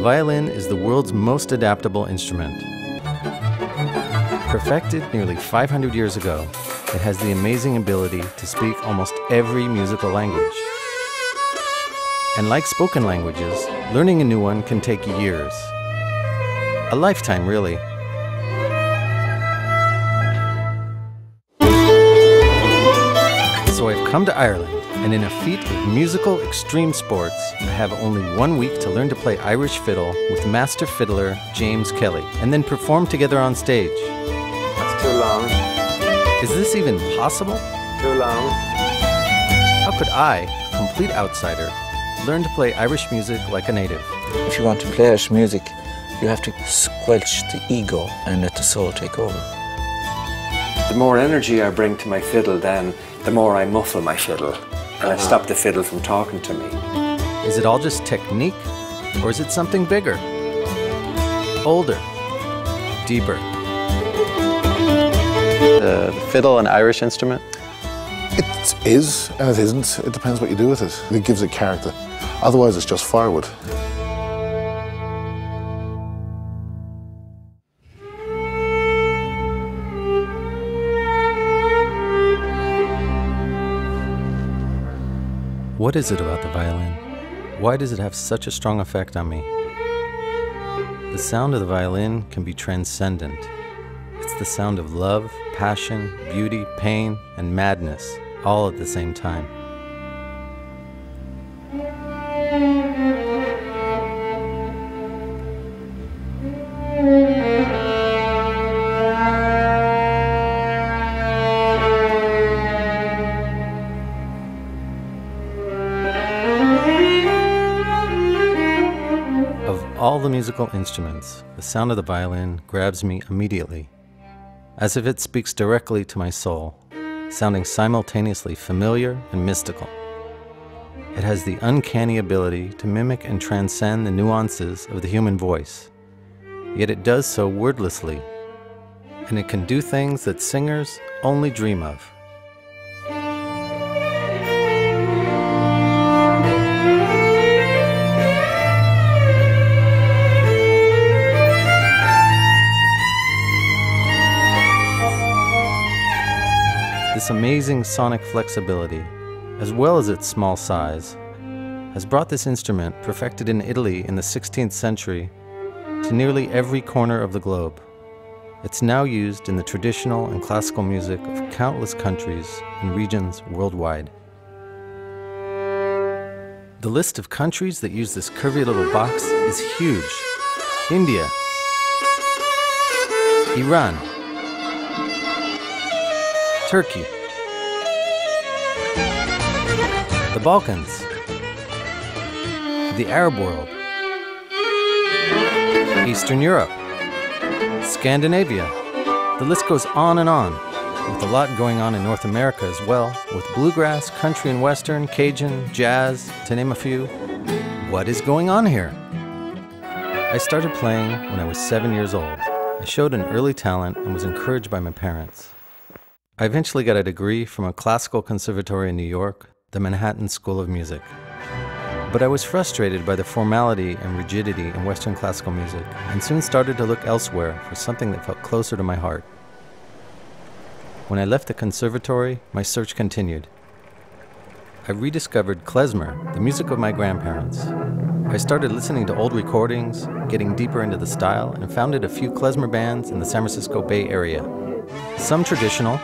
violin is the world's most adaptable instrument. Perfected nearly 500 years ago, it has the amazing ability to speak almost every musical language. And like spoken languages, learning a new one can take years. A lifetime, really. So I've come to Ireland, and in a feat of musical extreme sports, I have only 1 week to learn to play Irish fiddle with master fiddler James Kelly, and then perform together on stage. That's too long. Is this even possible? Too long. How could I, a complete outsider, learn to play Irish music like a native? If you want to play Irish music, you have to squelch the ego and let the soul take over. The more energy I bring to my fiddle, then the more I muffle my fiddle, and I stop the fiddle from talking to me. Is it all just technique, or is it something bigger, older, deeper? The fiddle, an Irish instrument? It is, and it isn't. It depends what you do with it. It gives it character. Otherwise, it's just firewood. What is it about the violin? Why does it have such a strong effect on me? The sound of the violin can be transcendent. It's the sound of love, passion, beauty, pain, and madness, all at the same time. All the musical instruments, the sound of the violin grabs me immediately, as if it speaks directly to my soul, sounding simultaneously familiar and mystical. It has the uncanny ability to mimic and transcend the nuances of the human voice, yet it does so wordlessly, and it can do things that singers only dream of. This amazing sonic flexibility, as well as its small size, has brought this instrument, perfected in Italy in the 16th century, to nearly every corner of the globe. It's now used in the traditional and classical music of countless countries and regions worldwide. The list of countries that use this curvy little box is huge. India, Iran, Turkey, the Balkans, the Arab world, Eastern Europe, Scandinavia. The list goes on and on, with a lot going on in North America as well, with bluegrass, country and western, Cajun, jazz, to name a few. What is going on here? I started playing when I was 7 years old. I showed an early talent and was encouraged by my parents. I eventually got a degree from a classical conservatory in New York, the Manhattan School of Music. But I was frustrated by the formality and rigidity in Western classical music, and soon started to look elsewhere for something that felt closer to my heart. When I left the conservatory, my search continued. I rediscovered klezmer, the music of my grandparents. I started listening to old recordings, getting deeper into the style, and founded a few klezmer bands in the San Francisco Bay Area. Some traditional,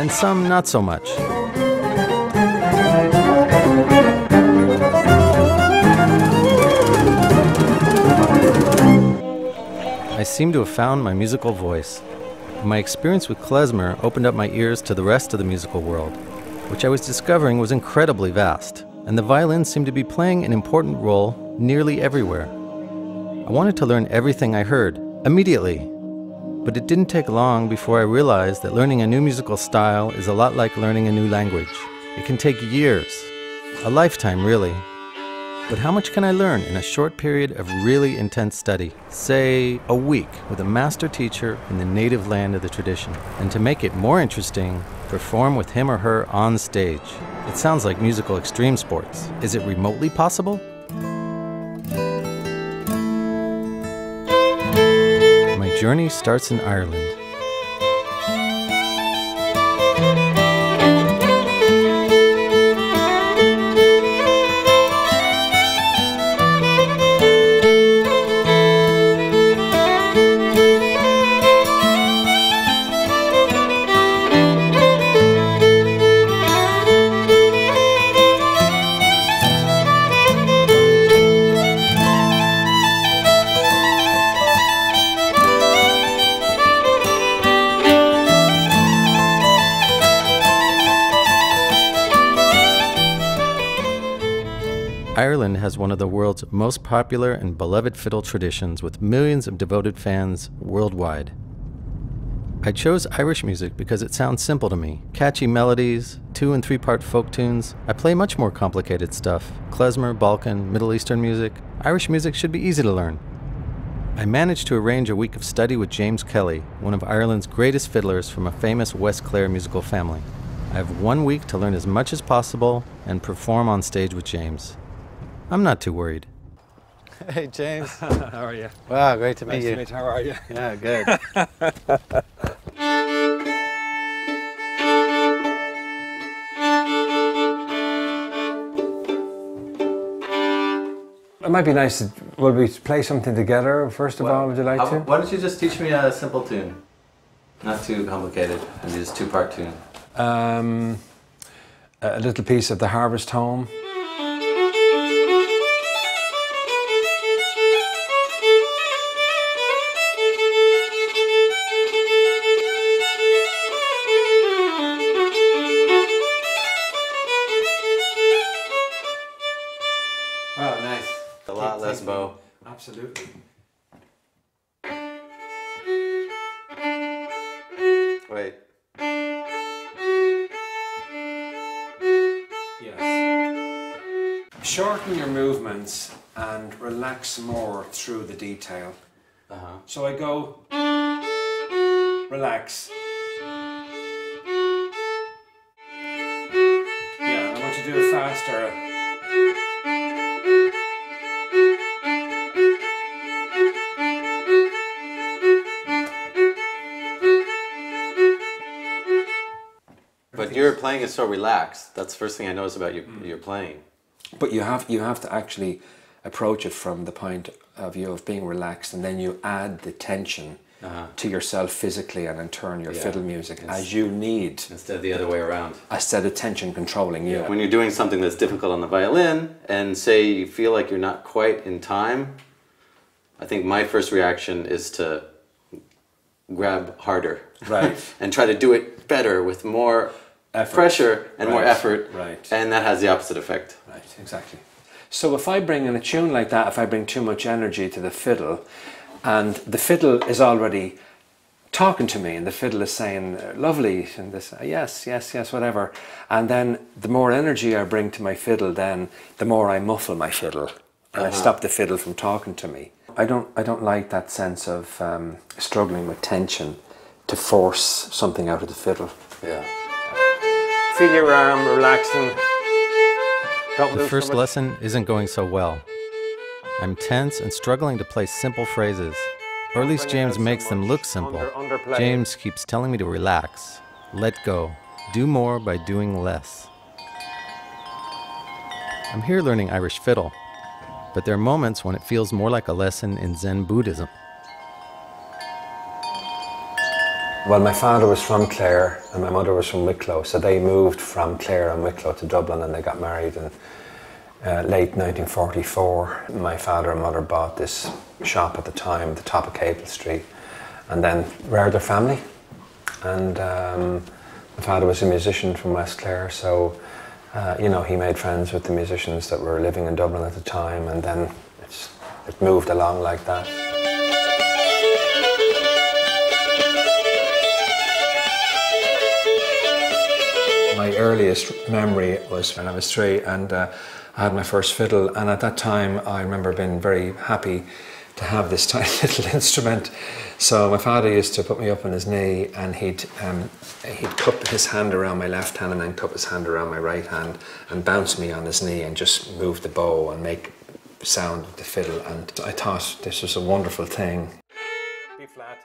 and some not so much. I seem to have found my musical voice. My experience with klezmer opened up my ears to the rest of the musical world, which I was discovering was incredibly vast, and the violin seemed to be playing an important role nearly everywhere. I wanted to learn everything I heard immediately, but it didn't take long before I realized that learning a new musical style is a lot like learning a new language. It can take years, a lifetime really. But how much can I learn in a short period of really intense study, say a week, with a master teacher in the native land of the tradition? And to make it more interesting, perform with him or her on stage. It sounds like musical extreme sports. Is it remotely possible? My journey starts in Ireland. Ireland has one of the world's most popular and beloved fiddle traditions, with millions of devoted fans worldwide. I chose Irish music because it sounds simple to me. Catchy melodies, 2- and 3-part folk tunes. I play much more complicated stuff. Klezmer, Balkan, Middle Eastern music. Irish music should be easy to learn. I managed to arrange a week of study with James Kelly, one of Ireland's greatest fiddlers from a famous West Clare musical family. I have 1 week to learn as much as possible and perform on stage with James. I'm not too worried. Hey, James. How are you? Wow, great to meet you. Nice to meet you. How are you? Yeah, good. It might be nice, will we play something together first of all, would you like to? Why don't you just teach me a simple tune? Not too complicated, maybe just 2-part tune. A little piece of the Harvest Home. Bow. Absolutely. Wait. Yes. Shorten your movements and relax more through the detail. Uh-huh. So I go, relax. Yeah, I want you to do it faster. Your playing is so relaxed. That's the first thing I notice about you. Your playing. But you have to actually approach it from the point of view of being relaxed, and then you add the tension to yourself physically, and in turn your fiddle music as you need. Instead of the other way around. Instead of tension controlling you. When you're doing something that's difficult on the violin, and say you feel like you're not quite in time, I think my first reaction is to grab harder, right, and try to do it better with more. Effort. Pressure and more effort, and that has the opposite effect. Right, exactly. So if I bring in a tune like that, if I bring too much energy to the fiddle, and the fiddle is already talking to me, and the fiddle is saying, lovely, and this, yes, yes, yes, whatever, and then the more energy I bring to my fiddle, then the more I muffle my fiddle, and I stop the fiddle from talking to me. I don't like that sense of struggling with tension to force something out of the fiddle. Yeah. Feel your arm, relaxing. The first lesson isn't going so well. I'm tense and struggling to play simple phrases. Or at least James makes them look simple. James keeps telling me to relax, let go, do more by doing less. I'm here learning Irish fiddle, but there are moments when it feels more like a lesson in Zen Buddhism. Well, my father was from Clare and my mother was from Wicklow, so they moved from Clare and Wicklow to Dublin, and they got married in late 1944. My father and mother bought this shop at the time, at the top of Capel Street, and then reared their family. And my father was a musician from West Clare, so you know, he made friends with the musicians that were living in Dublin at the time, and then it moved along like that. My earliest memory was when I was 3, and I had my first fiddle, and at that time I remember being very happy to have this tiny little instrument. So my father used to put me up on his knee, and he'd cup his hand around my left hand and then cup his hand around my right hand and bounce me on his knee and just move the bow and make sound with the fiddle. And I thought this was a wonderful thing. B flat.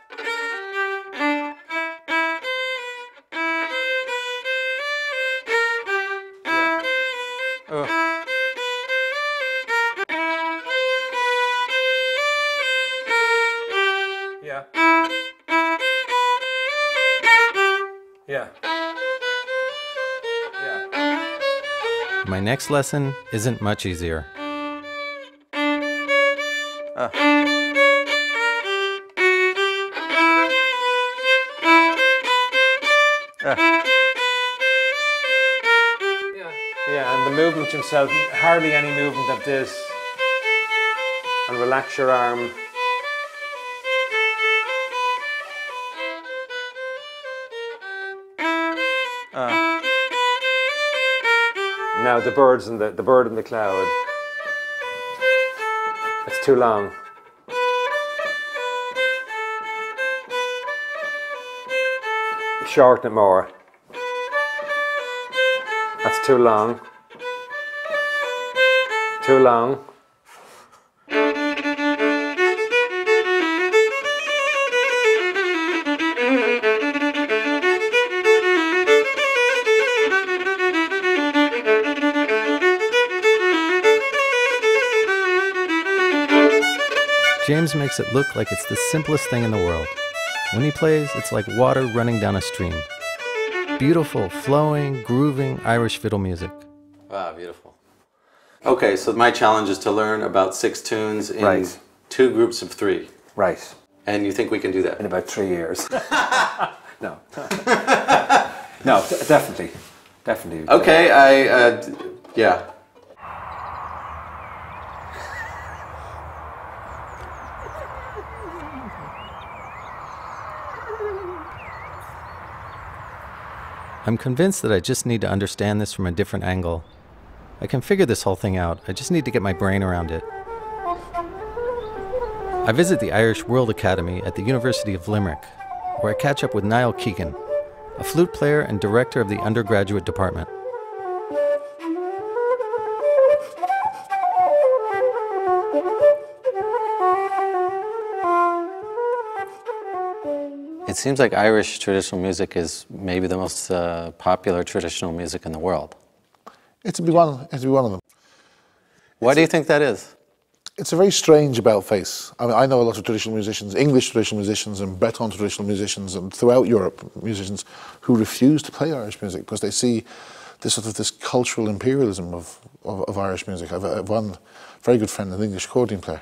My next lesson isn't much easier. And the movement himself, hardly any movement of this. And relax your arm. Now the bird in the cloud. It's too long. Shorten it more. That's too long. Too long. James makes it look like it's the simplest thing in the world. When he plays, it's like water running down a stream. Beautiful, flowing, grooving Irish fiddle music. Wow, beautiful. Okay, so my challenge is to learn about 6 tunes in two groups of 3. Right. And you think we can do that? In about 3 years. No. No, definitely. Definitely. Okay, yeah. I'm convinced that I just need to understand this from a different angle. I can figure this whole thing out. I just need to get my brain around it. I visit the Irish World Academy at the University of Limerick, where I catch up with Niall Keegan, a flute player and director of the undergraduate department. It seems like Irish traditional music is maybe the most popular traditional music in the world. It's one of them. Why do you think that is? It's a very strange about-face. I mean, I know a lot of traditional musicians, English traditional musicians and Breton traditional musicians and throughout Europe musicians who refuse to play Irish music because they see this sort of this cultural imperialism of Irish music. I have one very good friend, an English accordion player,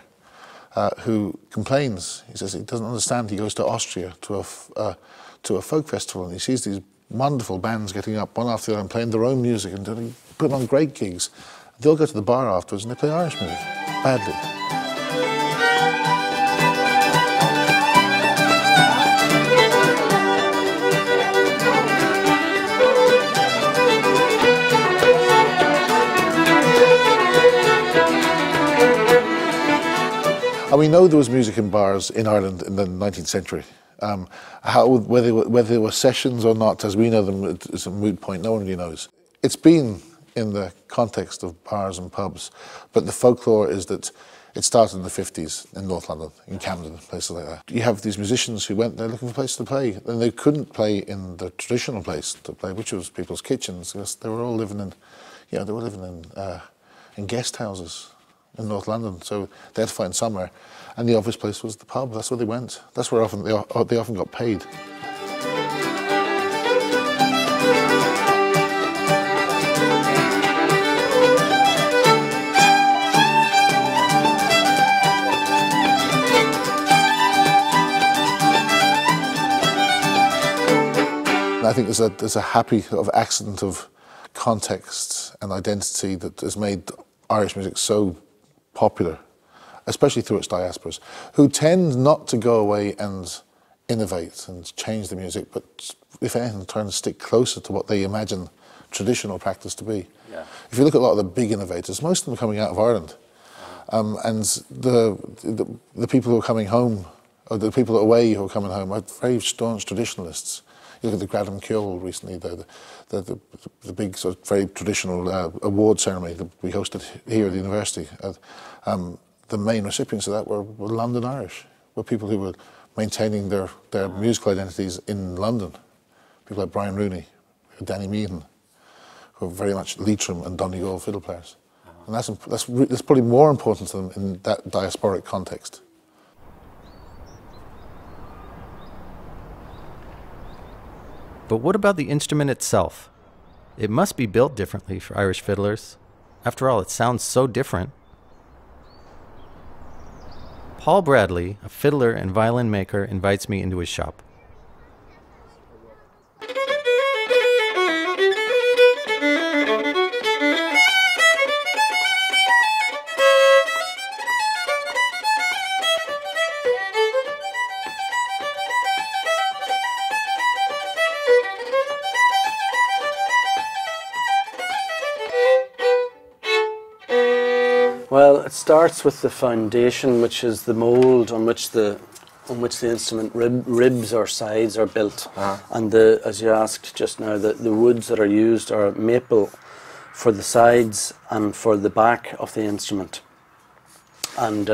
who complains. He says he doesn't understand. He goes to Austria to a folk festival and he sees these wonderful bands getting up one after the other and playing their own music and putting on great gigs. They'll go to the bar afterwards and they play Irish music badly. And we know there was music in bars in Ireland in the 19th century. Whether there were sessions or not, as we know them, it's a moot point. No one really knows. It's been in the context of bars and pubs, but the folklore is that it started in the 50s in North London, in Camden, places like that. You have these musicians who went there looking for a place to play, and they couldn't play in the traditional place to play, which was people's kitchens. Because they were all living in, you know, they were living in guest houses in North London, so they had to find somewhere. And the obvious place was the pub, that's where they went. That's where often they often got paid. And I think there's a happy sort of accident of context and identity that has made Irish music so popular, especially through its diasporas, who tend not to go away and innovate and change the music, but if anything, try and stick closer to what they imagine traditional practice to be. Yeah. If you look at a lot of the big innovators, most of them are coming out of Ireland. And the people who are coming home, or the people away who are coming home, are very staunch traditionalists. You look at the Gradam Kuil recently, the big sort of very traditional award ceremony that we hosted here at the university. The main recipients of that were London Irish, were people who were maintaining their musical identities in London. People like Brian Rooney, Danny Meaton, who are very much Leitrim and Donegal fiddle players. And that's probably more important to them in that diasporic context. But what about the instrument itself? It must be built differently for Irish fiddlers. After all, it sounds so different. Paul Bradley, a fiddler and violin maker, invites me into his shop. Well, it starts with the foundation, which is the mould on which the instrument ribs or sides are built. Uh-huh. And as you asked just now, the woods that are used are maple for the sides and for the back of the instrument. And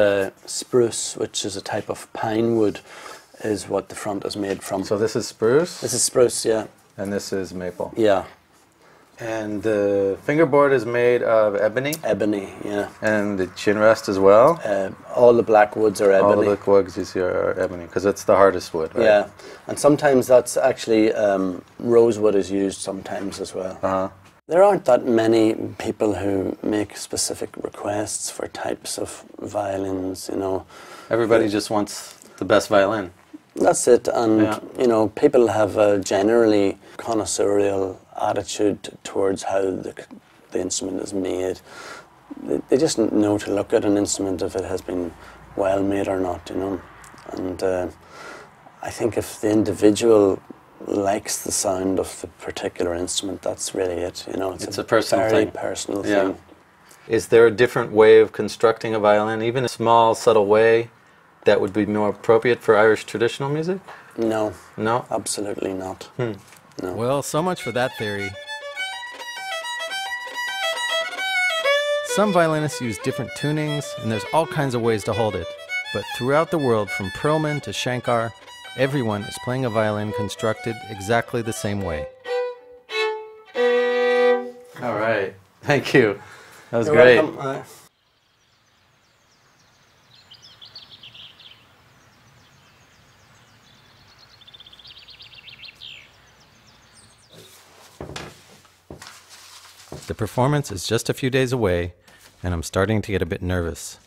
spruce, which is a type of pine wood, is what the front is made from. So this is spruce? This is spruce, yeah. And this is maple? Yeah. And the fingerboard is made of ebony? Ebony, yeah. And the chin rest as well? All the black woods are ebony. All the woods you see are ebony, because it's the hardest wood, right? Yeah, and sometimes that's actually, rosewood is used sometimes as well. Uh-huh. There aren't that many people who make specific requests for types of violins, you know. Everybody just wants the best violin. That's it, and yeah. You know, people have a generally connoisseurial attitude towards how the instrument is made. They just know to look at an instrument if it has been well made or not, you know. And I think if the individual likes the sound of the particular instrument, that's really it, you know. It's a personal very thing. Personal yeah. thing. Is there a different way of constructing a violin, even a small, subtle way, that would be more appropriate for Irish traditional music? No. No? Absolutely not. Hmm. No. Well, so much for that theory. Some violinists use different tunings, and there's all kinds of ways to hold it. But throughout the world, from Perlman to Shankar, everyone is playing a violin constructed exactly the same way. All right. Thank you. That was great. Welcome. The performance is just a few days away, and I'm starting to get a bit nervous.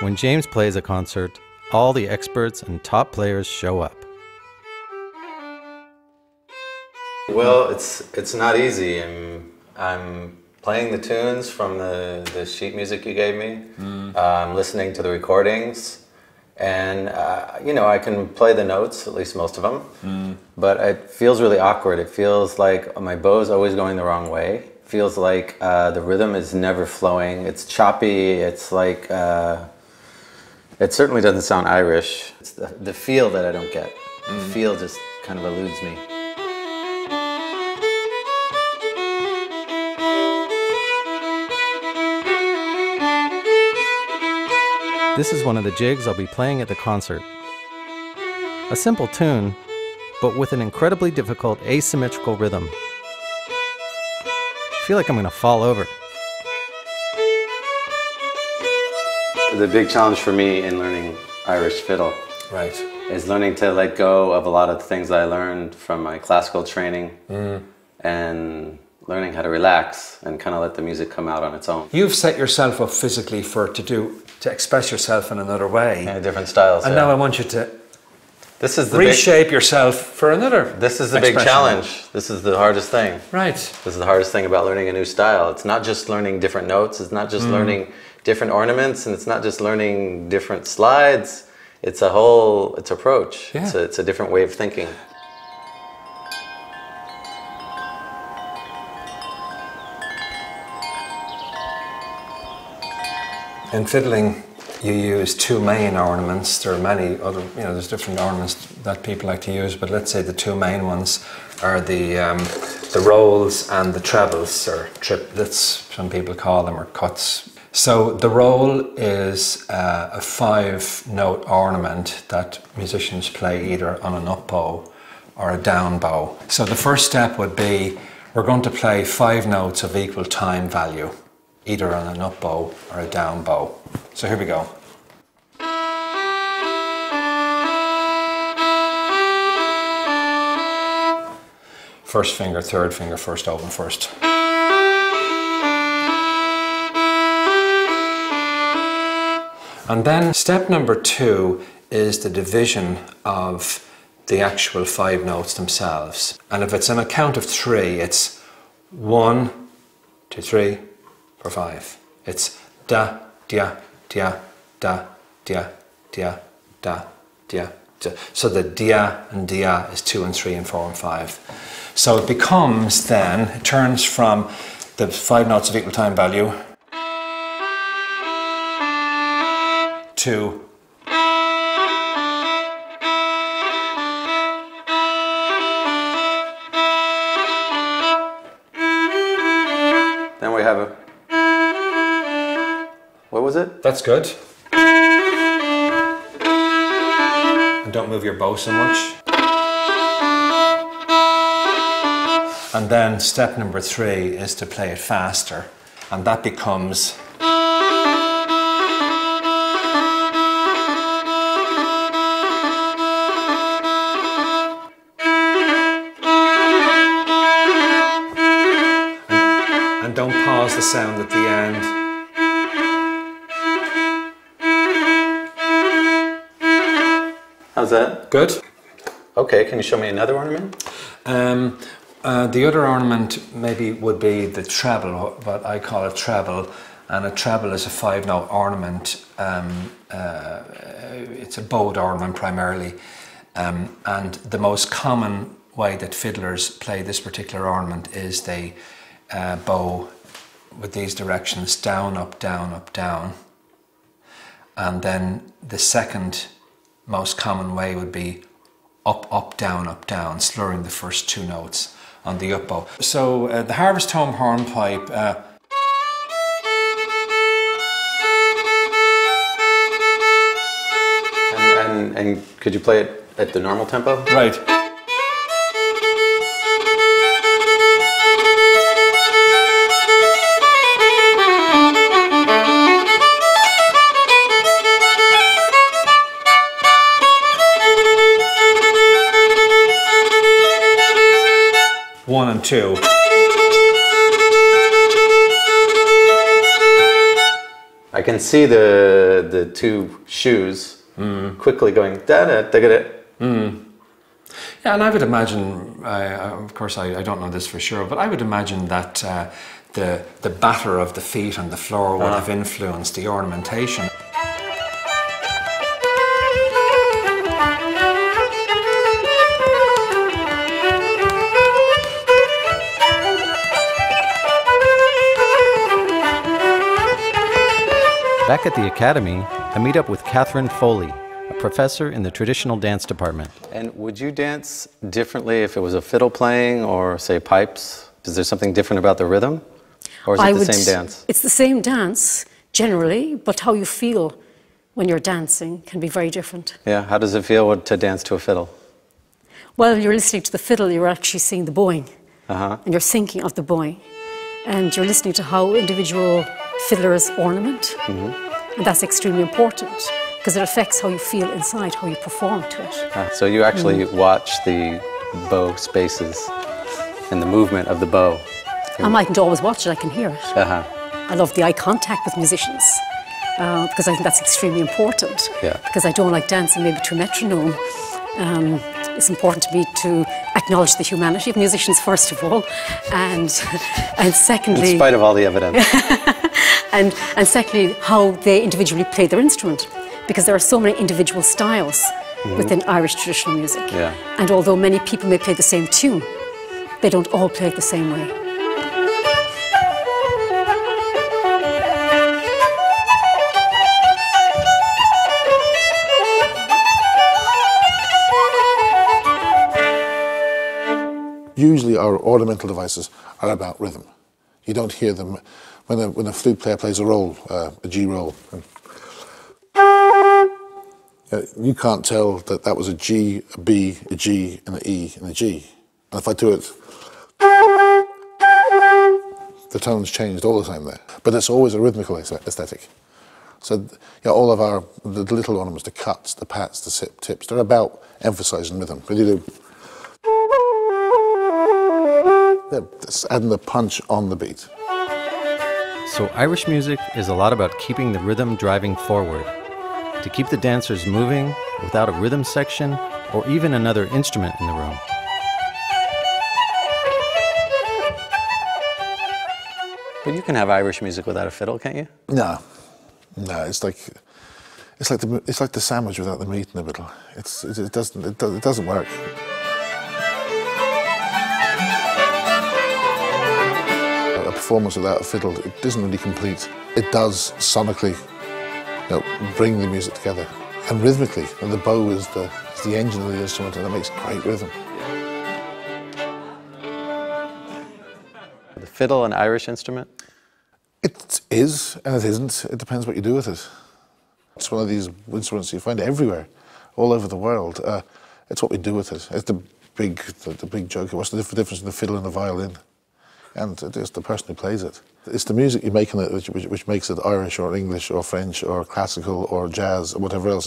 When James plays a concert, all the experts and top players show up. Well, it's not easy. I'm playing the tunes from the sheet music you gave me. Mm. I'm listening to the recordings. And, you know, I can play the notes, at least most of them, but it feels really awkward. It feels like my bow is always going the wrong way. It feels like the rhythm is never flowing. It's choppy. It's like, it certainly doesn't sound Irish. It's the feel that I don't get. Mm. The feel just kind of eludes me. This is one of the jigs I'll be playing at the concert. A simple tune, but with an incredibly difficult asymmetrical rhythm. I feel like I'm going to fall over. The big challenge for me in learning Irish fiddle is learning to let go of a lot of the things I learned from my classical training and learning how to relax and kind of let the music come out on its own. You've set yourself up physically to express yourself in another way. Yeah, different styles. And now I want you to reshape yourself for another. This is the big challenge. This is the hardest thing. Right. This is the hardest thing about learning a new style. It's not just learning different notes. It's not just learning different ornaments. And it's not just learning different slides. It's a whole, it's approach. Yeah. It's a different way of thinking. In fiddling, you use two main ornaments. There are many other, there's different ornaments that people like to use, but let's say the two main ones are the rolls and the trebles, or triplets, some people call them, or cuts. So the roll is a five-note ornament that musicians play either on an up bow or a down bow. So the first step would be, we're going to play five notes of equal time value, either on an up bow or a down bow. So here we go. First finger, third finger, first open, first. And then step number two is the division of the actual five notes themselves. And if it's on a count of three, it's 1, 2, 3, 4, 5. It's da, dia, dia, da, dia, dia, da, dia, da. So the dia and dia is 2 and 3 and 4 and 5. So it becomes then, it turns from the five notes of equal time value to then we have a... What was it? That's good. And don't move your bow so much. And then step number three is to play it faster, and that becomes... And don't pause the sound at the end. How's that? Good. Okay, can you show me another ornament? The other ornament maybe would be the treble, what I call a treble, and a treble is a five-note ornament. It's a bowed ornament primarily, and the most common way that fiddlers play this particular ornament is they bow with these directions, down, up, down, up, down, and then the second most common way would be up, up, down, slurring the first two notes on the up bow. So the harvest home hornpipe, and could you play it at the normal tempo? Right. One and two. I can see the two shoes quickly going da da da da. Yeah, and I would imagine. Of course, I don't know this for sure, but I would imagine that the batter of the feet on the floor would have influenced the ornamentation. Back at the academy, I meet up with Catherine Foley, a professor in the traditional dance department. And would you dance differently if it was a fiddle playing or, say, pipes? Is there something different about the rhythm? Or is it the same dance? It's the same dance, generally, but how you feel when you're dancing can be very different. Yeah, how does it feel to dance to a fiddle? Well, you're listening to the fiddle, you're actually seeing the bowing. And you're thinking of the bowing. And you're listening to how individual fiddlers ornament, and that's extremely important because it affects how you feel inside, how you perform to it. So you actually watch the bow spaces and the movement of the bow. I mightn't always watch it, I can hear it. I love the eye contact with musicians because I think that's extremely important because I don't like dancing maybe to a metronome. It's important to me to acknowledge the humanity of musicians, first of all, and secondly... In spite of all the evidence. And secondly, how they individually play their instrument, because there are so many individual styles within Irish traditional music. And although many people may play the same tune, they don't all play it the same way. usually our ornamental devices are about rhythm. You don't hear them when a flute player plays a roll, a G roll. You can't tell that that was a G, a B, a G, and an E, and a G. And if I do it, the tone's changed all the time there. But there's always a rhythmical aesthetic. So you know, all of our the little ornaments, the cuts, the pats, the tips, they're about emphasising rhythm. But you do, that's adding the punch on the beat. So Irish music is a lot about keeping the rhythm driving forward. To keep the dancers moving without a rhythm section or even another instrument in the room. But you can have Irish music without a fiddle, can't you? No, no. It's like the sandwich without the meat in the middle. It doesn't work. A performance without a fiddle, it isn't really complete. It does sonically, you know, bring the music together, and rhythmically, and the bow is the engine of the instrument, and it makes great rhythm. The fiddle an Irish instrument? It is, and it isn't. It depends what you do with it. It's one of these instruments you find everywhere, all over the world. It's what we do with it. It's the big joke. What's the difference between the fiddle and the violin? And it's the person who plays it. It's the music you make in it which makes it Irish or English or French or classical or jazz or whatever else.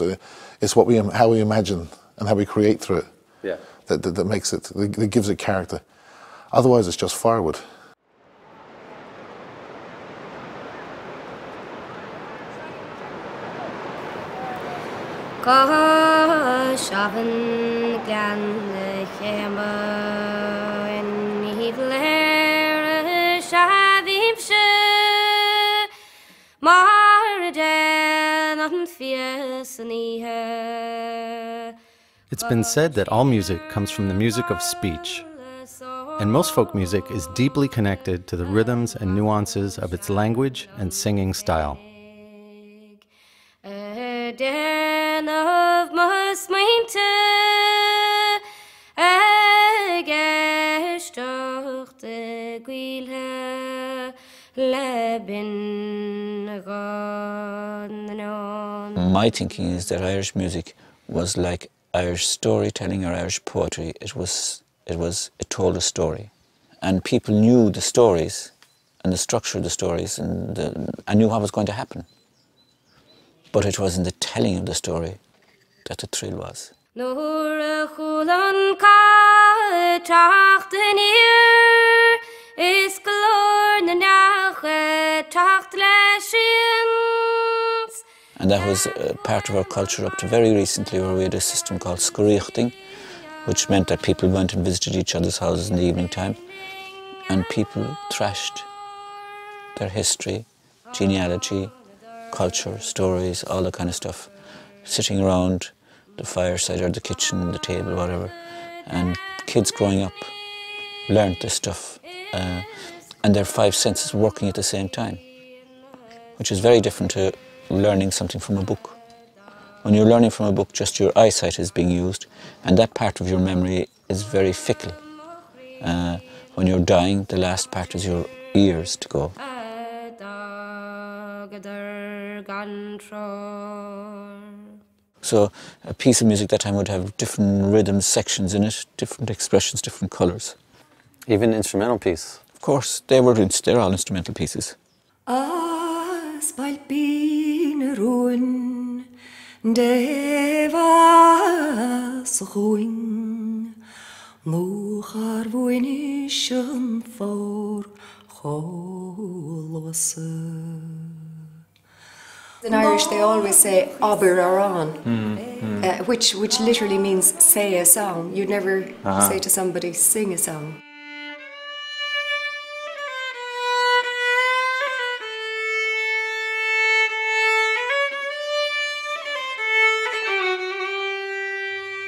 It's what how we imagine and how we create through it. Yeah. That makes it, that gives it character. Otherwise, it's just firewood. It's been said that all music comes from the music of speech, and most folk music is deeply connected to the rhythms and nuances of its language and singing style. My thinking is that Irish music was like Irish storytelling or Irish poetry. It told a story, and people knew the stories and the structure of the stories, and I knew what was going to happen. But it was in the telling of the story that the thrill was. And that was part of our culture up to very recently, where we had a system called scríochting, which meant that people went and visited each other's houses in the evening time, and people thrashed their history, genealogy, culture, stories, all that kind of stuff, sitting around the fireside or the kitchen, the table, whatever. And kids growing up learned this stuff, and their five senses working at the same time, which is very different to learning something from a book. When you're learning from a book, just your eyesight is being used, and that part of your memory is very fickle. When you're dying, the last part is your ears to go. So a piece of music that time would have different rhythm sections in it, different expressions, different colours. Even instrumental piece? Of course, they're all instrumental pieces. In Irish, they always say "abir aran," which literally means "say a song." You'd never say to somebody, "Sing a song."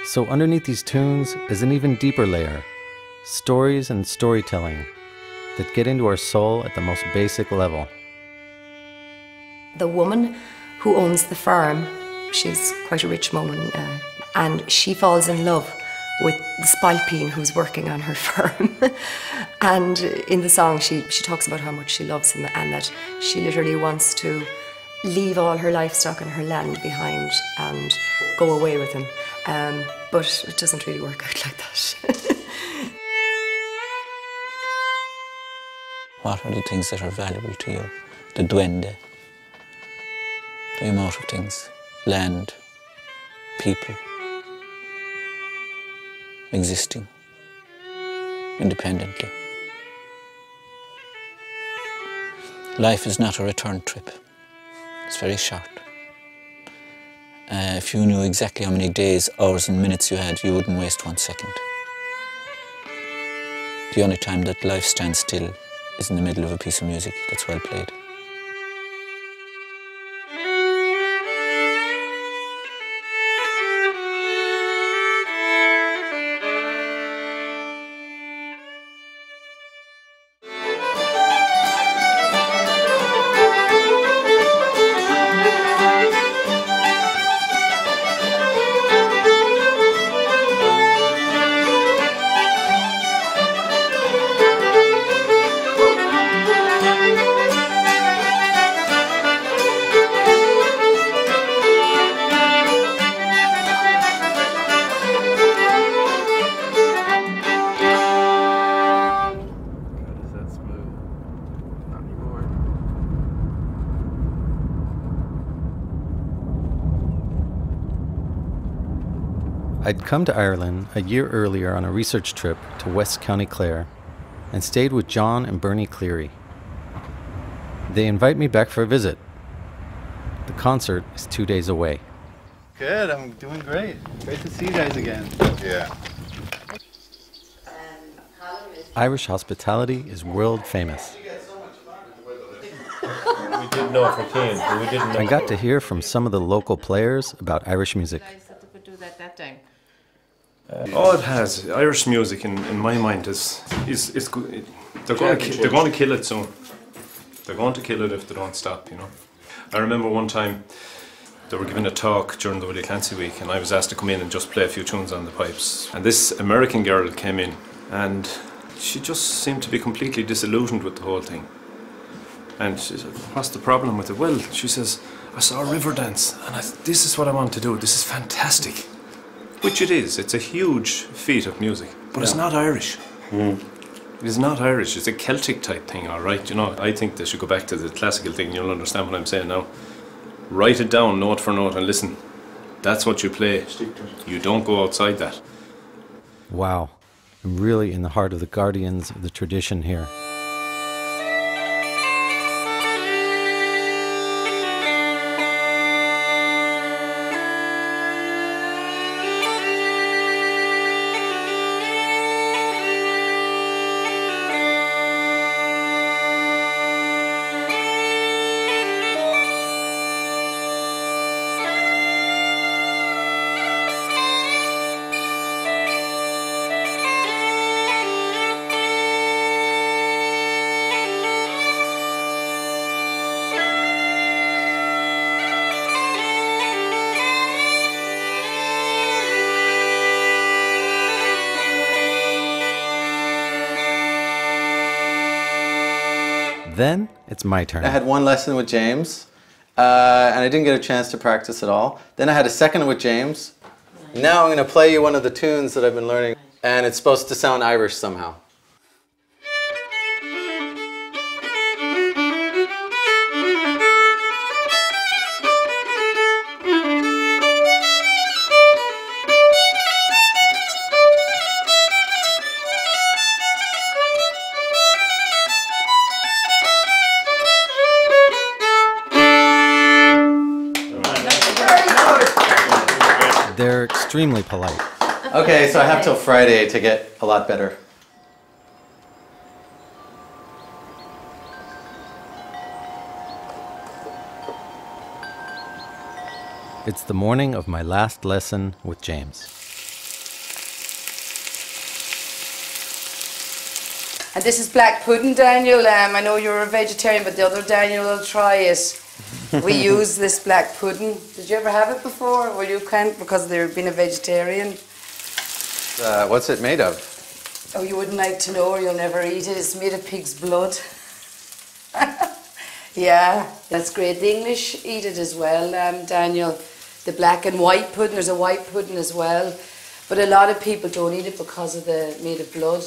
So underneath these tunes is an even deeper layer: stories and storytelling that get into our soul at the most basic level. The woman who owns the farm, she's quite a rich woman, and she falls in love with the spalpeen who's working on her farm. And in the song she talks about how much she loves him and that she literally wants to leave all her livestock and her land behind and go away with him. But it doesn't really work out like that. What are the things that are valuable to you? The duende, the amount of things, land, people, existing independently. Life is not a return trip. It's very short. If you knew exactly how many days, hours and minutes you had, you wouldn't waste 1 second. The only time that life stands still is in the middle of a piece of music that's well played. I'd come to Ireland a year earlier on a research trip to West County Clare and stayed with John and Bernie Cleary. They invite me back for a visit. The concert is 2 days away. Good, I'm doing great. Great to see you guys again. Yeah. Irish hospitality is world famous. We didn't know if we came. We didn't know. I got to hear from some of the local players about Irish music. All it has, Irish music, in my mind, is good. They're going to kill it soon. They're going to kill it if they don't stop, you know. I remember one time they were giving a talk during the Willie Clancy week, and I was asked to come in and just play a few tunes on the pipes. And this American girl came in, and she just seemed to be completely disillusioned with the whole thing. And she said, "What's the problem with it?" Well, she says, "I saw a river dance, and this is what I want to do. This is fantastic." Which it is. It's a huge feat of music, but it's not Irish. Mm. It's not Irish. It's a Celtic type thing, all right? You know, I think they should go back to the classical thing. You'll understand what I'm saying now. Write it down, note for note, and listen. That's what you play. You don't go outside that. Wow. I'm really in the heart of the guardians of the tradition here. Then it's my turn. I had one lesson with James, and I didn't get a chance to practice at all. Then I had a second with James. Now I'm going to play you one of the tunes that I've been learning, and it's supposed to sound Irish somehow. They're extremely polite. Okay, so I have till Friday to get a lot better. It's the morning of my last lesson with James. And this is black pudding, Daniel. I know you're a vegetarian, but the other Daniel will try it. We use this black pudding. Did you ever have it before? Well, you can't because they've been a vegetarian. What's it made of? Oh, you wouldn't like to know, or you'll never eat it. It's made of pig's blood. Yeah, that's great. The English eat it as well, Daniel. The black and white pudding, there's a white pudding as well. But a lot of people don't eat it because of the made of blood.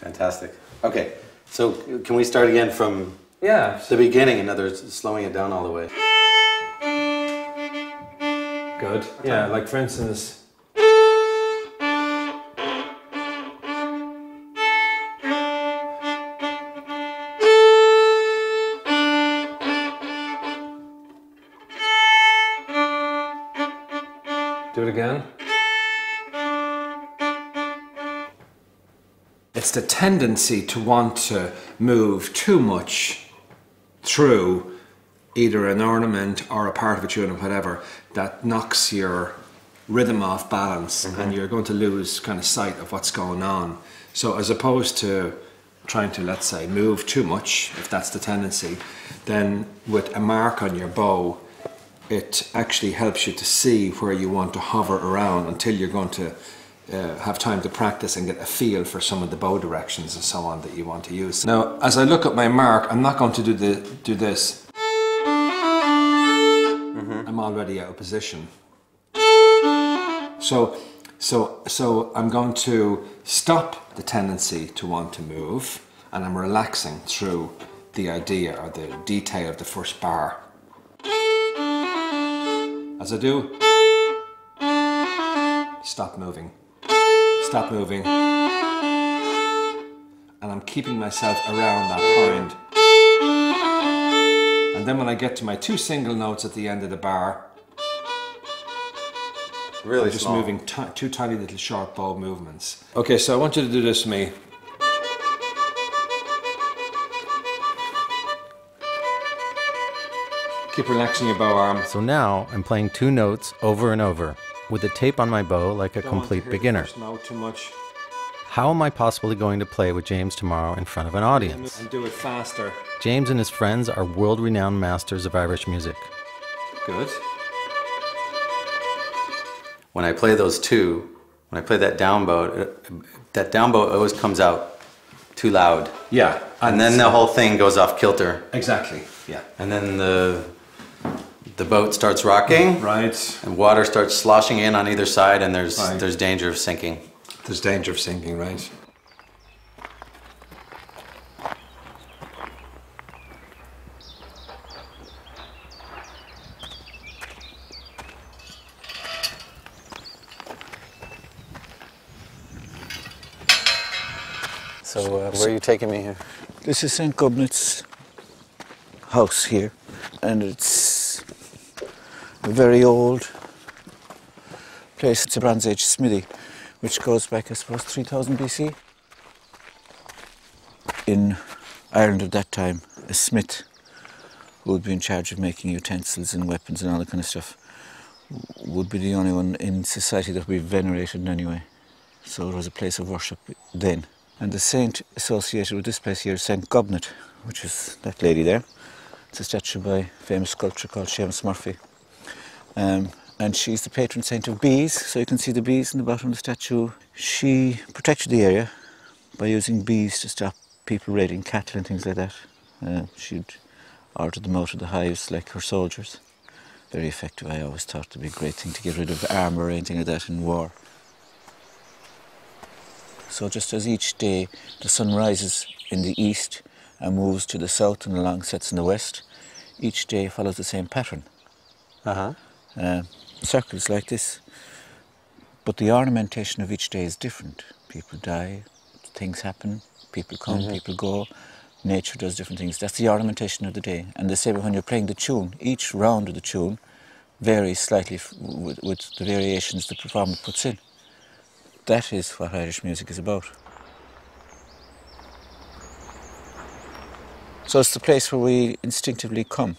Fantastic. Okay, so can we start again from the beginning, in other words, slowing it down all the way? Good. Okay. Yeah, like for instance. Do it again. It's the tendency to want to move too much through either an ornament or a part of a tune or whatever that knocks your rhythm off balance, mm-hmm. and you're going to lose kind of sight of what's going on. So as opposed to trying to, let's say, move too much, if that's the tendency, then with a mark on your bow, it actually helps you to see where you want to hover around until you're going to have time to practice and get a feel for some of the bow directions and so on that you want to use. Now, as I look at my mark, I'm not going to do this. Mm-hmm. I'm already out of position. So I'm going to stop the tendency to want to move, and I'm relaxing through the idea or the detail of the first bar. As I do, stop moving. Stop moving, and I'm keeping myself around that point. And then when I get to my two single notes at the end of the bar, really I'm just small. Moving two tiny little sharp bow movements. Okay, so I want you to do this to me. Keep relaxing your bow arm. So now I'm playing two notes over and over, with the tape on my bow like a complete beginner. Too much. How am I possibly going to play with James tomorrow in front of an audience? And do it faster. James and his friends are world-renowned masters of Irish music. Good. When I play those two, when I play that down bow always comes out too loud. Yeah. And then the whole thing goes off kilter. Exactly, yeah. And then the boat starts rocking, right, and water starts sloshing in on either side, and there's danger of sinking. There's danger of sinking, right? So where are you taking me here? This is Saint Gobnet's house here, and it's a very old place. It's a Bronze Age smithy, which goes back, I suppose, 3000 BC. In Ireland at that time, a smith who would be in charge of making utensils and weapons and all that kind of stuff would be the only one in society that we venerated in any way. So it was a place of worship then. And the saint associated with this place here is Saint Gobnet, which is that lady there. It's a statue by a famous sculptor called Seamus Murphy. And she's the patron saint of bees, so you can see the bees in the bottom of the statue. She protected the area by using bees to stop people raiding cattle and things like that. She'd ordered them out of the hives like her soldiers. Very effective. I always thought it'd be a great thing to get rid of armour or anything like that in war. So just as each day the sun rises in the east and moves to the south and along sets in the west, each day follows the same pattern. Circles like this But the ornamentation of each day is different. People die, things happen, people come, people go. Nature does different things. That's the ornamentation of the day. And the same when you're playing the tune, each round of the tune varies slightly with the variations the performer puts in. That is what Irish music is about. So it's the place where we instinctively come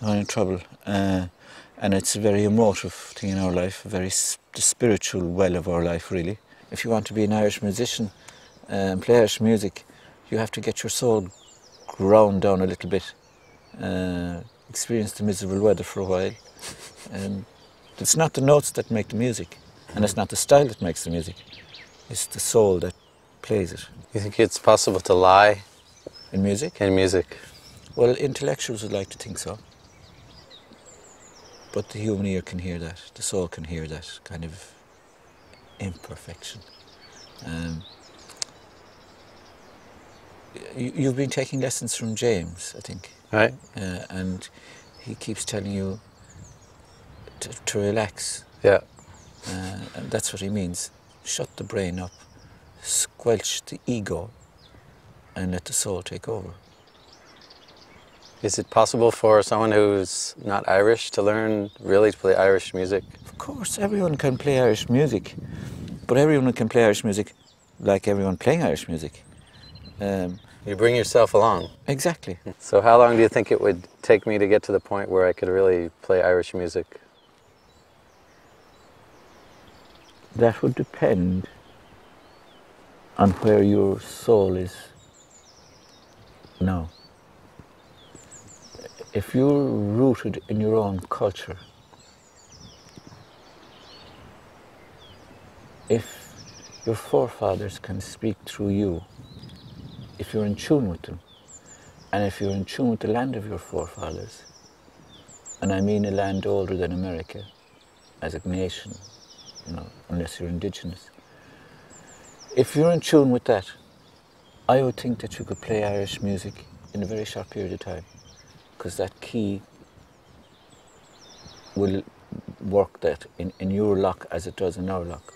when we're in trouble. And it's a very emotive thing in our life, the spiritual well of our life, really. If you want to be an Irish musician and play Irish music, you have to get your soul ground down a little bit, experience the miserable weather for a while. And it's not the notes that make the music, and it's not the style that makes the music. It's the soul that plays it. You think it's possible to lie? In music? In music. Well, intellectuals would like to think so. But the human ear can hear that, the soul can hear that kind of imperfection. You've been taking lessons from James, I think. Right. And he keeps telling you to relax. Yeah. And that's what he means. Shut the brain up, squelch the ego, and let the soul take over. Is it possible for someone who's not Irish to learn really to play Irish music? Of course, everyone can play Irish music, but everyone can play Irish music like everyone playing Irish music. You bring yourself along. Exactly. So how long do you think it would take me to get to the point where I could really play Irish music? That would depend on where your soul is now. If you're rooted in your own culture, if your forefathers can speak through you, if you're in tune with them, and if you're in tune with the land of your forefathers, and I mean a land older than America, as a nation, you know, unless you're indigenous, if you're in tune with that, I would think that you could play Irish music in a very short period of time, because that key will work that in your lock as it does in our lock.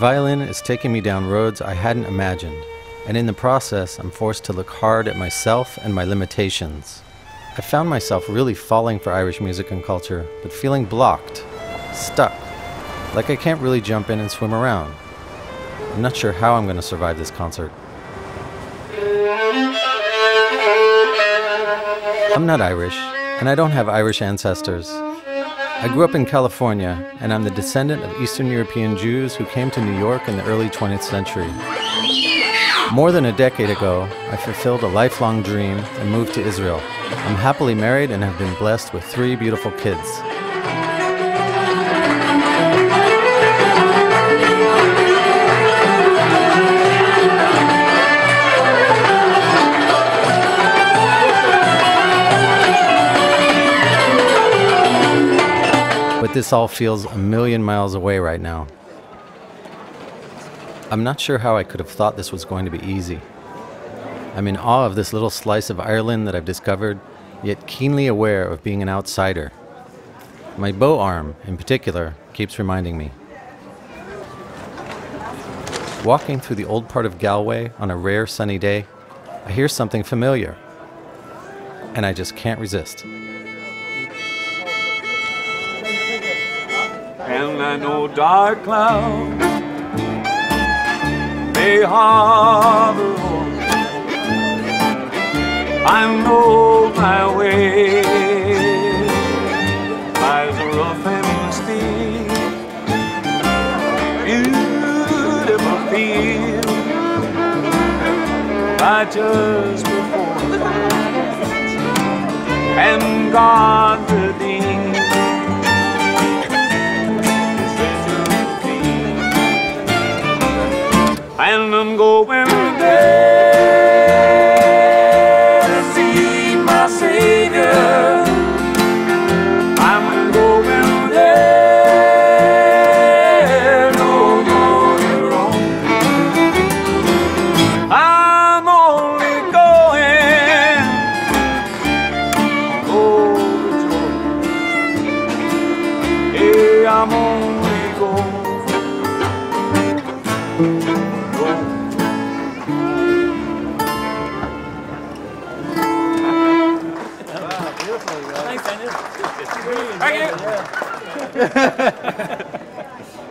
Violin is taking me down roads I hadn't imagined, and in the process I'm forced to look hard at myself and my limitations. I found myself really falling for Irish music and culture, but feeling blocked, stuck, like I can't really jump in and swim around. I'm not sure how I'm going to survive this concert. I'm not Irish, and I don't have Irish ancestors. I grew up in California, and I'm the descendant of Eastern European Jews who came to New York in the early 20th century. More than a decade ago, I fulfilled a lifelong dream and moved to Israel. I'm happily married and have been blessed with 3 beautiful kids. This all feels a million miles away right now. I'm not sure how I could have thought this was going to be easy. I'm in awe of this little slice of Ireland that I've discovered, yet keenly aware of being an outsider. My bow arm, in particular, keeps reminding me. Walking through the old part of Galway on a rare sunny day, I hear something familiar, and I just can't resist. And I know dark clouds they harbor home. I know my way lies rough and steep, beautiful field. righteous before Him, and God redeemed His little feet. And I'm going there to see my Savior.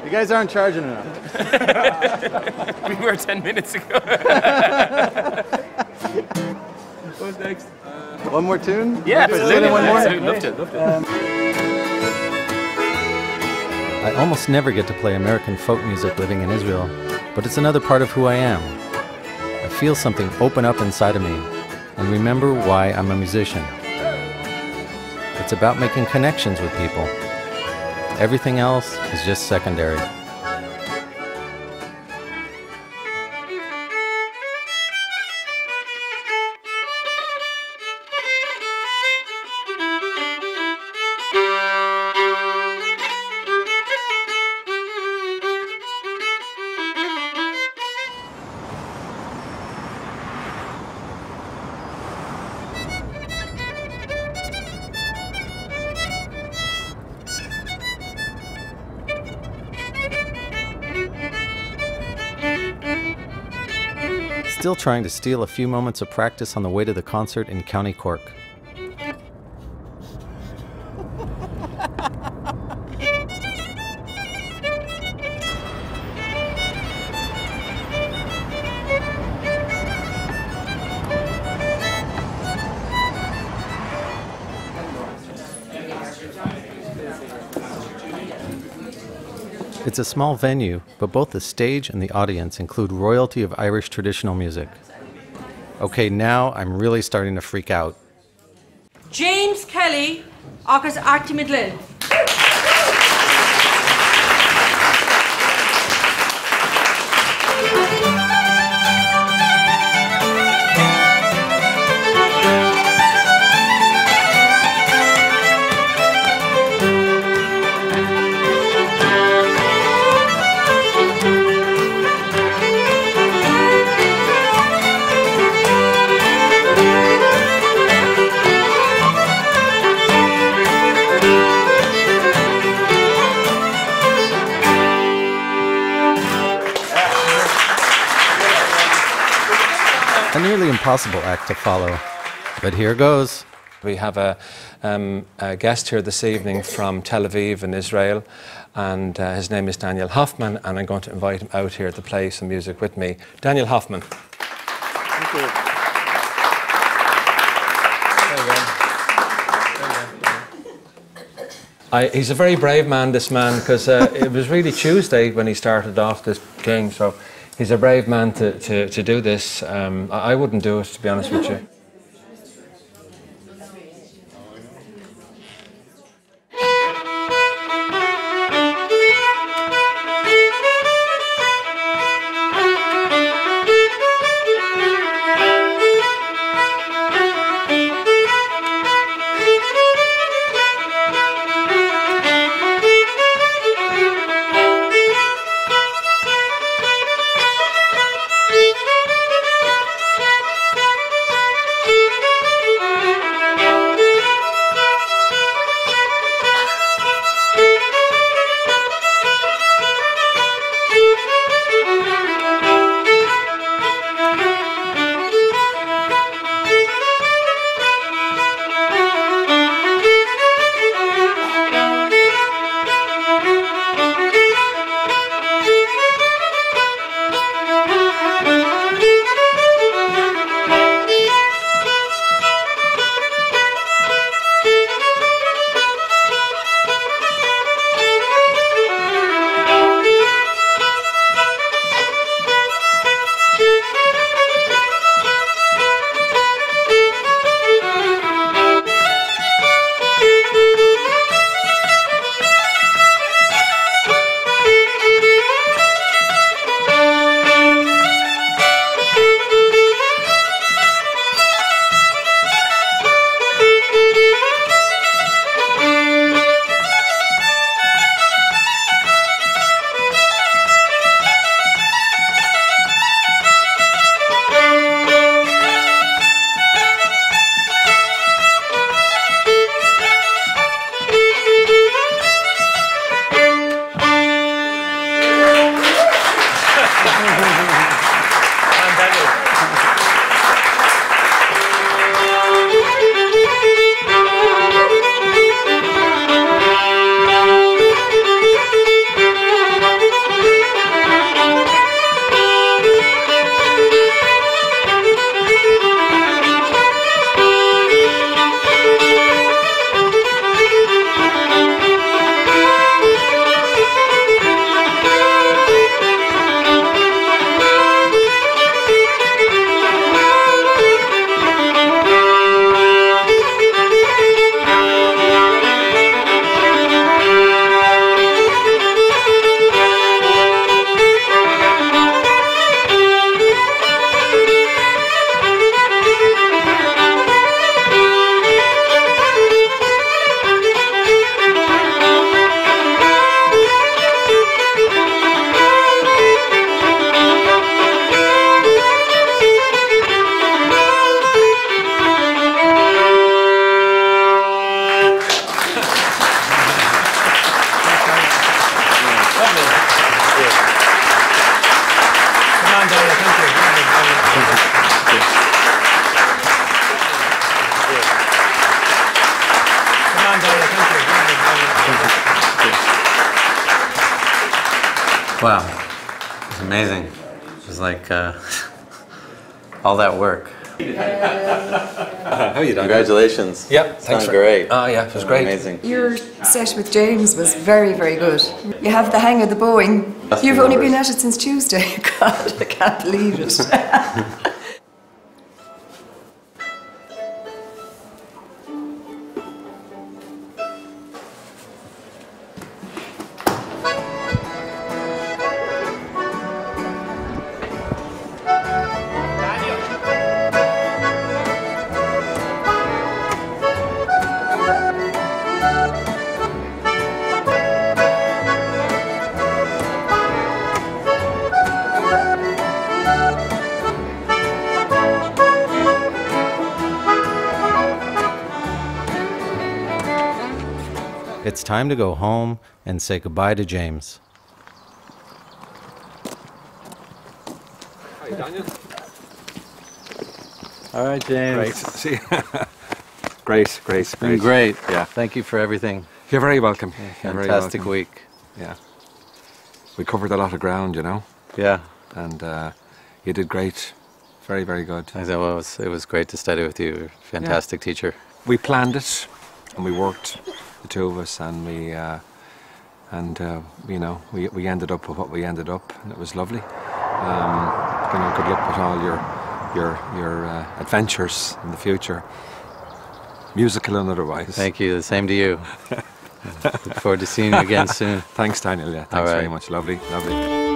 You guys aren't charging enough. We were 10 minutes ago. What's next? One more tune? Yeah, absolutely. One more? Absolutely. Loved it, loved it. I almost never get to play American folk music living in Israel, but it's another part of who I am. I feel something open up inside of me and remember why I'm a musician. It's about making connections with people. Everything else is just secondary. Still trying to steal a few moments of practice on the way to the concert in County Cork. It's a small venue, but both the stage and the audience include royalty of Irish traditional music. Okay, now I'm really starting to freak out. James Kelly, agus Artie Midlin. A nearly impossible act to follow, but here goes. We have a guest here this evening from Tel Aviv in Israel, and his name is Daniel Hoffman, and I'm going to invite him out here to play some music with me. Daniel Hoffman. Thank you. He's a very brave man, this man, because it was really Tuesday when he started off this game, so he's a brave man to do this. I wouldn't do it, to be honest with you. Wow, it's amazing. It was like all that work. How are you doing? Congratulations. Yep, thanks. It's great. Oh yeah, it was great. Amazing. Your set with James was very, very good. You have the hang of the bowing. You've only been at it since Tuesday. God, I can't believe it. It's time to go home and say goodbye to James. Hi, Daniel. All right, James. Great. See you. Great. It's been great. Yeah. Thank you for everything. You're very welcome. Yeah, fantastic week. Yeah. We covered a lot of ground, you know. Yeah. And you did great. Very, very good. I know. Well, it was great to study with you. You're a fantastic teacher. We planned it and we worked. The two of us, and you know, we ended up with what we ended up, and it was lovely. You know, good luck with all your adventures in the future, musical and otherwise. Thank you. The same to you. Look forward to seeing you again soon. Thanks, Daniel. Yeah, thanks very much. Lovely, lovely.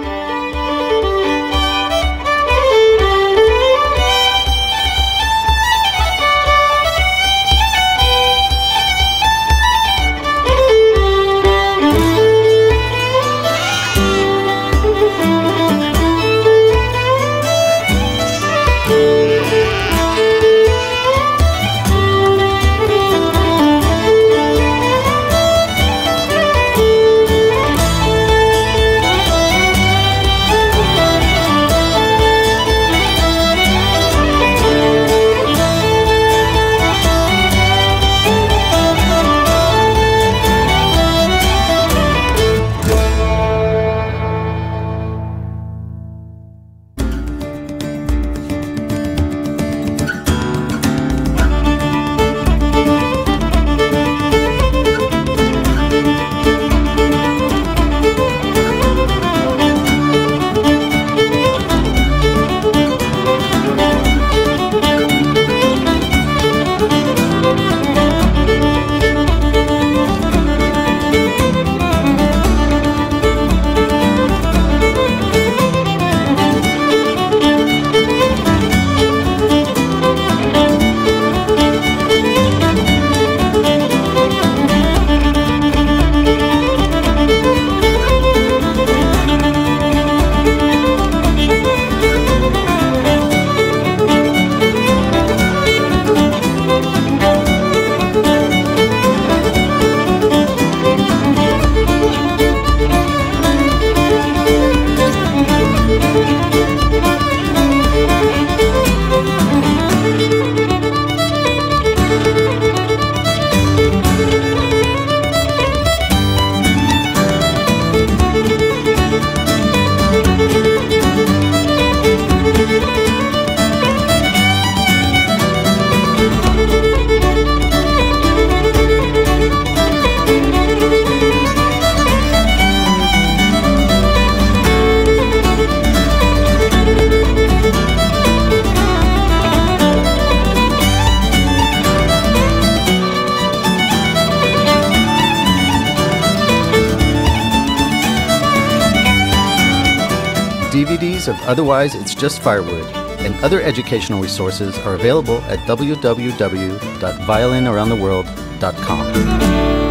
DVDs of Otherwise It's Just Firewood and other educational resources are available at www.violinaroundtheworld.com.